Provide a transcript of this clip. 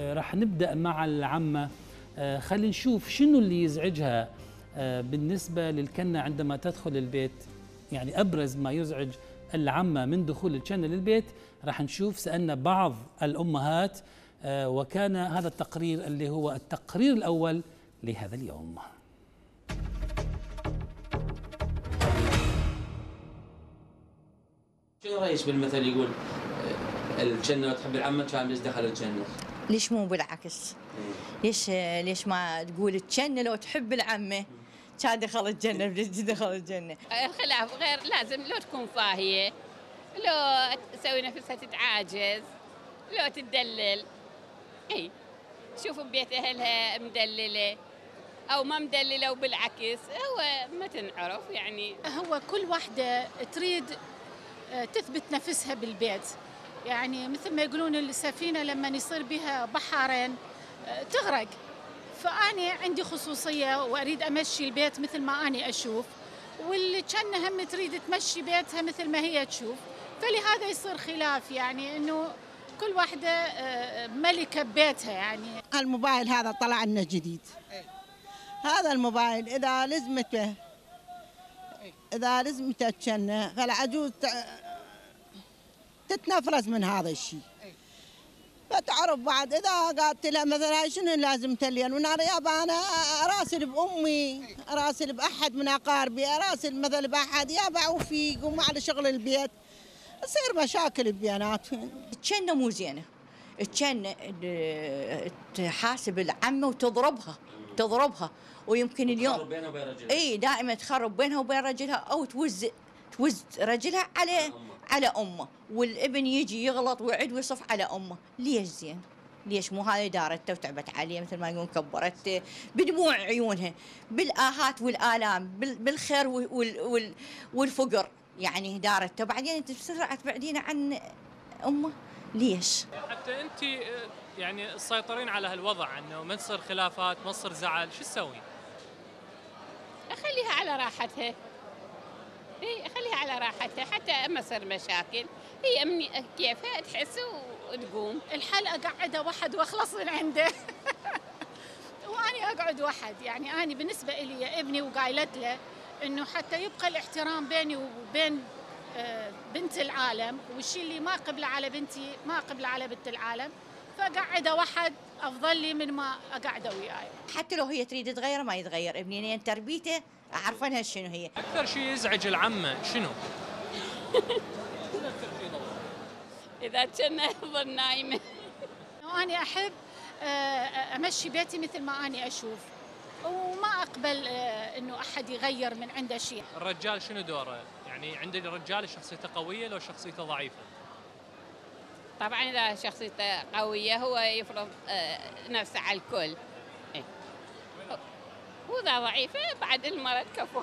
رح نبدأ مع العمة. خلينا نشوف شنو اللي يزعجها بالنسبة للكنة عندما تدخل البيت. يعني أبرز ما يزعج العمة من دخول الكنة للبيت رح نشوف. سألنا بعض الأمهات وكان هذا التقرير اللي هو التقرير الأول لهذا اليوم. شنو رأيك بالمثل يقول الجنة لو تحب العمة كان ليش دخل الجنة؟ ليش مو بالعكس؟ ليش ما تقول الجنة لو تحب العمة كان دخل الجنة الخلاف غير لازم. لو تكون فاهية، لو تسوي نفسها تتعاجز، لو تدلل. اي شوف ببيت اهلها مدللة او ما مدللة وبالعكس. هو ما تنعرف، يعني هو كل واحدة تريد تثبت نفسها بالبيت. يعني مثل ما يقولون السفينة لما يصير بها بحرين تغرق. فأنا عندي خصوصية وأريد أمشي البيت مثل ما أنا أشوف، واللي كان هم تريد تمشي بيتها مثل ما هي تشوف. فلهذا يصير خلاف، يعني إنه كل واحدة ملكة بيتها. يعني الموبايل هذا طلع لنا جديد. هذا الموبايل إذا لزمته تشنه فالعجوز تتنفرز من هذا الشيء. فتعرف بعد اذا قالت لها مثلا شنو لازم تلين ونار يابا، انا اراسل بامي، اراسل باحد من اقاربي، اراسل مثلا باحد يابا وفيق ومع شغل البيت، تصير مشاكل بيناتهم. تشنه مو زينه، تشنه تحاسب العمه وتضربها ويمكن اليوم تخرب بينها وبين رجلها. اي دائما تخرب بينها وبين رجلها، او توز رجلها على امه، والابن يجي يغلط ويعد ويصف على امه. ليش زين؟ ليش مو هاي دارته وتعبت عليه مثل ما يقولون، كبرته بدموع عيونها، بالآهات والآلام، بالخير والفقر، يعني دارته. بعدين انت بسرعه تبعدين عن امه ليش؟ حتى انت يعني تسيطرين على هالوضع انه ما تصير خلافات، ما تصير زعل. شو تسوين؟ اخليها على راحتها. اي اخليها على راحتها حتى ما تصير مشاكل. هي امني كيفها تحس وتقوم. الحل اقعده وحد واخلص من عنده. واني اقعد وحد. يعني انا بالنسبه لي ابني وقايلت له انه حتى يبقى الاحترام بيني وبين بنت العالم، والشيء اللي ما قبله على بنتي ما قبله على بنت العالم. فقعده وحد افضل لي من ما اقعده وياي. حتى لو هي تريد تغير ما يتغير ابني، لان تربيته اعرف انها شنو هي. اكثر شيء يزعج العمه شنو؟ اذا كنا ظل نايمه. انا احب امشي بيتي مثل ما انا اشوف، وما اقبل انه احد يغير من عنده شيء. الرجال شنو دوره؟ يعني عند الرجال شخصيته قويه لو شخصيته ضعيفه؟ طبعا اذا شخصيته قويه هو يفرض نفسه على الكل. وإذا ضعيفه بعد المرض كفو.